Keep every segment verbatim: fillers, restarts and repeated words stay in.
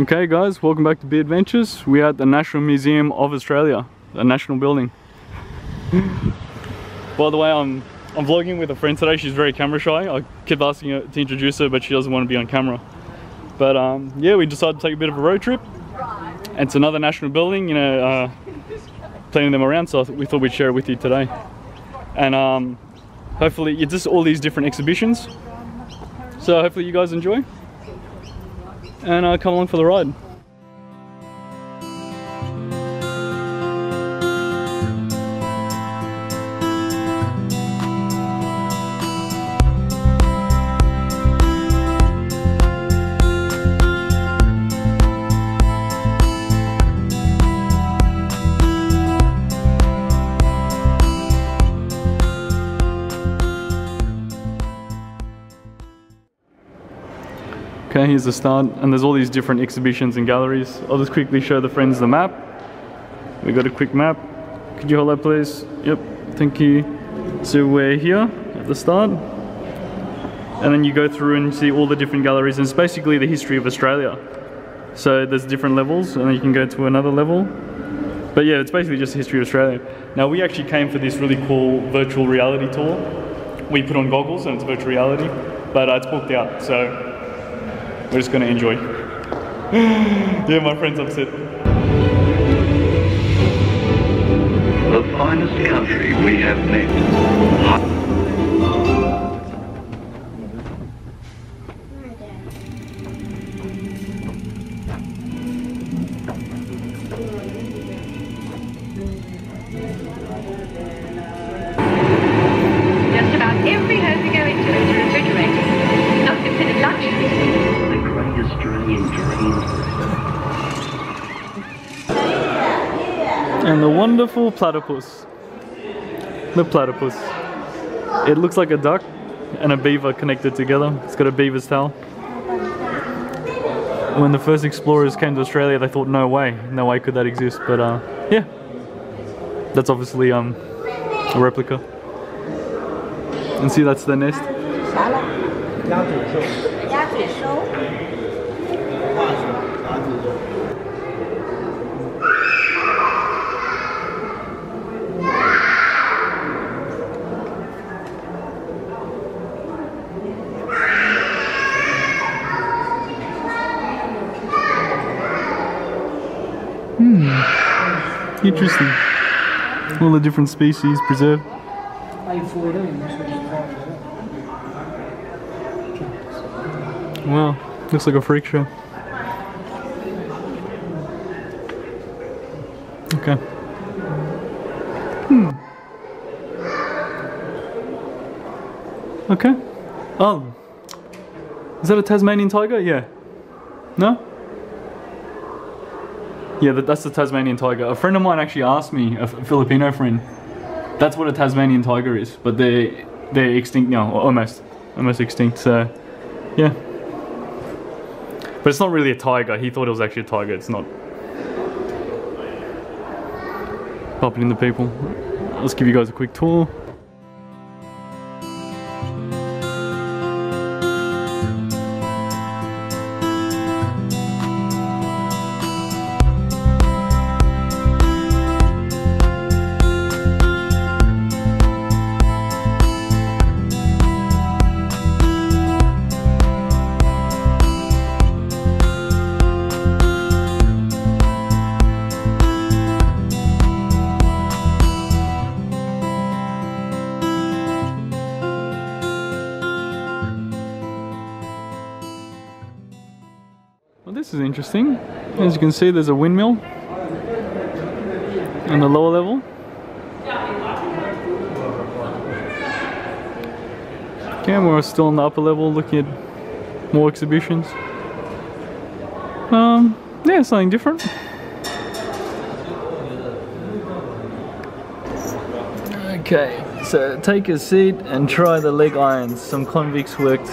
Okay guys, welcome back to Be Adventures. We are at the National Museum of Australia, the national building. By the way, I'm I'm vlogging with a friend today. She's very camera shy. I kept asking her to introduce her, but she doesn't want to be on camera. But um, yeah, we decided to take a bit of a road trip. And it's another national building, you know, uh, planning them around, so we thought we'd share it with you today. And um, hopefully, it's just all these different exhibitions. So hopefully you guys enjoy. And uh, come along for the ride. Okay, here's the start, and there's all these different exhibitions and galleries. I'll just quickly show the friends the map. We got a quick map. Could you hold that please? Yep, thank you. So we're here at the start, and then you go through and see all the different galleries, and it's basically the history of Australia. So there's different levels, and then you can go to another level. But yeah, it's basically just the history of Australia. Now we actually came for this really cool virtual reality tour. We put on goggles and it's virtual reality, but uh, it's booked out, so we're just gonna enjoy. Yeah, my friend's upset. The finest country we have met. Just about every home you go into is refrigerated. It's not considered luxury. And the wonderful platypus. The platypus. It looks like a duck and a beaver connected together. It's got a beaver's tail. When the first explorers came to Australia, they thought, no way, no way could that exist. But uh, yeah, that's obviously um, a replica. And see, that's the nest. Hmm, interesting. All the different species preserved. Wow, looks like a freak show. Okay. Hmm. Okay. Oh. Is that a Tasmanian tiger? Yeah. No? Yeah, that's the Tasmanian tiger. A friend of mine actually asked me, a Filipino friend, that's what a Tasmanian tiger is, but they're, they're extinct now, or almost, almost extinct, so, yeah. But it's not really a tiger. He thought it was actually a tiger. It's not. Popping in the people. Let's give you guys a quick tour. This is interesting. As you can see, there's a windmill on the lower level. Okay, we're still on the upper level looking at more exhibitions. Um, yeah, something different. Okay, so take a seat and try the leg irons. Some convicts worked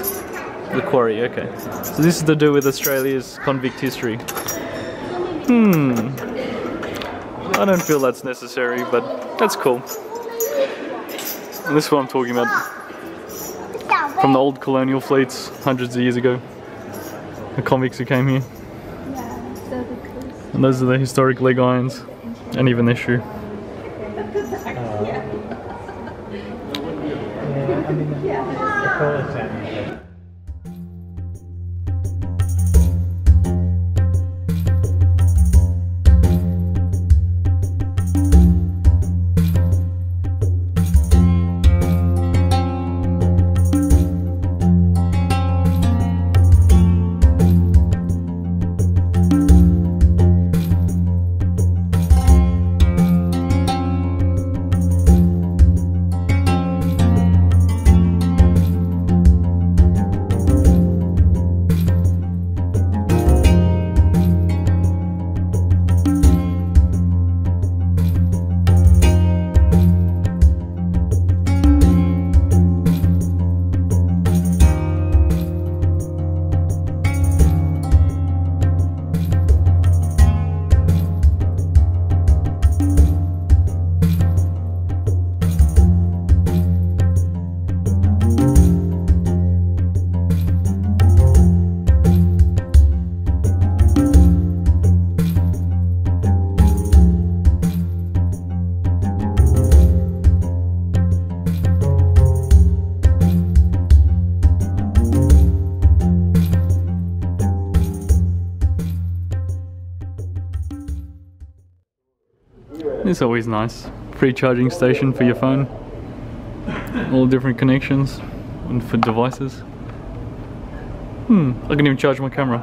the quarry. Okay, so this is to do with Australia's convict history. Hmm, I don't feel that's necessary, but that's cool. And this is what I'm talking about, from the old colonial fleets hundreds of years ago, the convicts who came here. And those are the historic leg irons, and even this shoe. It's always nice. Free charging station for your phone. All different connections and for devices. Hmm, I can even charge my camera.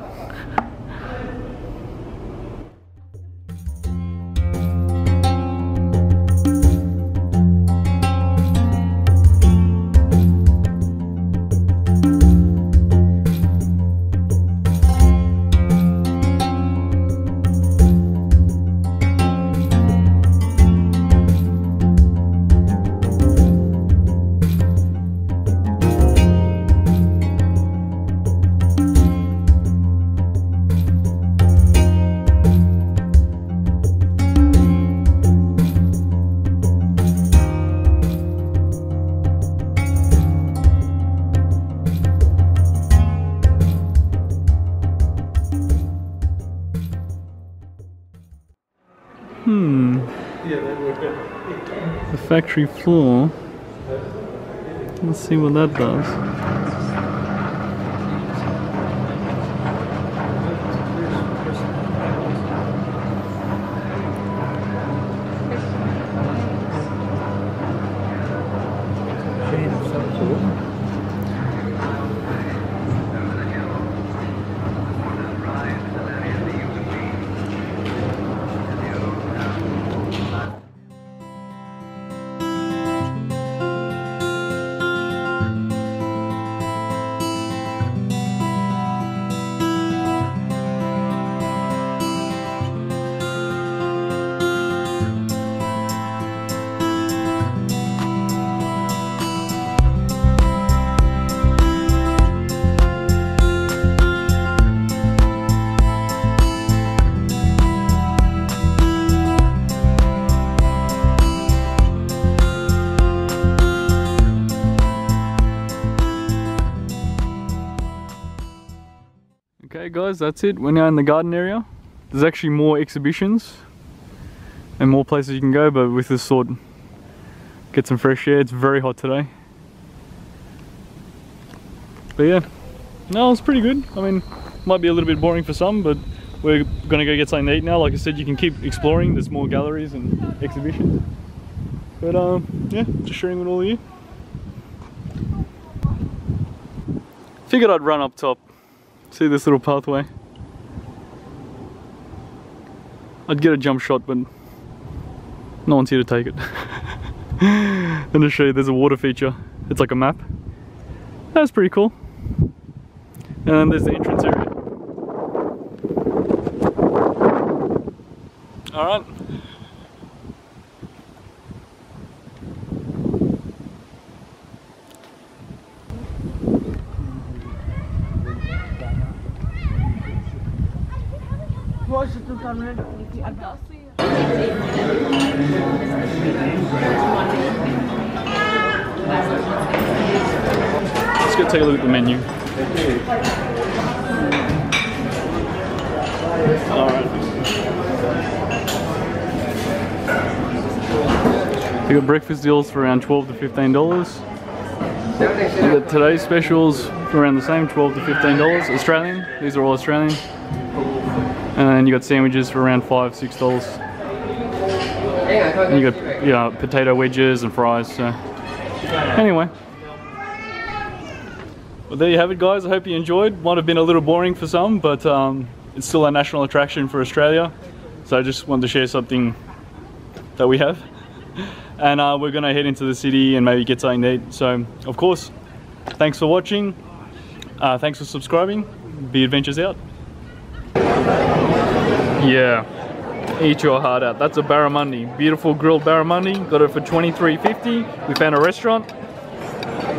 Hmm. The factory floor. Let's see what that does. Okay guys, that's it. We're now in the garden area. There's actually more exhibitions and more places you can go, but with this sword, get some fresh air. It's very hot today. But yeah, no, it's pretty good. I mean, might be a little bit boring for some, but we're gonna go get something to eat now. Like I said, you can keep exploring. There's more galleries and exhibitions. But um, yeah, just sharing with all of you. Figured I'd run up top. See this little pathway? I'd get a jump shot, but no one's here to take it. And to show you, there's a water feature. It's like a map. That's pretty cool. And then there's the entrance area. Alright. Let's go take a look at the menu. Alright. They got breakfast deals for around twelve to fifteen dollars. You got today's specials for around the same, twelve to fifteen dollars. Australian, these are all Australian. And then you got sandwiches for around five, six dollars. And you got yeah, you know, potato wedges and fries, so anyway. Well, there you have it guys, I hope you enjoyed. Might have been a little boring for some, but um, it's still a national attraction for Australia. So I just wanted to share something that we have. And uh, we're gonna head into the city and maybe get something to eat. So of course, thanks for watching. Uh, thanks for subscribing. Be Adventures out. Yeah, eat your heart out. That's a barramundi, beautiful grilled barramundi. Got it for twenty-three fifty. We found a restaurant.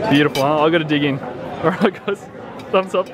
Beautiful, huh? I gotta dig in. All right guys, thumbs up.